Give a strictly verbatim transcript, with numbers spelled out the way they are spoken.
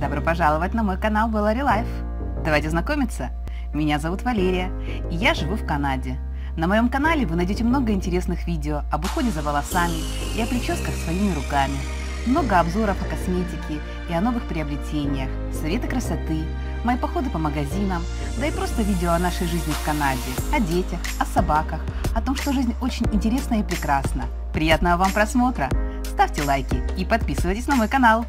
Добро пожаловать на мой канал ValeriaLife. Давайте знакомиться. Меня зовут Валерия, и я живу в Канаде. На моем канале вы найдете много интересных видео об уходе за волосами и о прическах своими руками, много обзоров о косметике и о новых приобретениях, советы красоты, мои походы по магазинам, да и просто видео о нашей жизни в Канаде, о детях, о собаках, о том, что жизнь очень интересна и прекрасна. Приятного вам просмотра! Ставьте лайки и подписывайтесь на мой канал!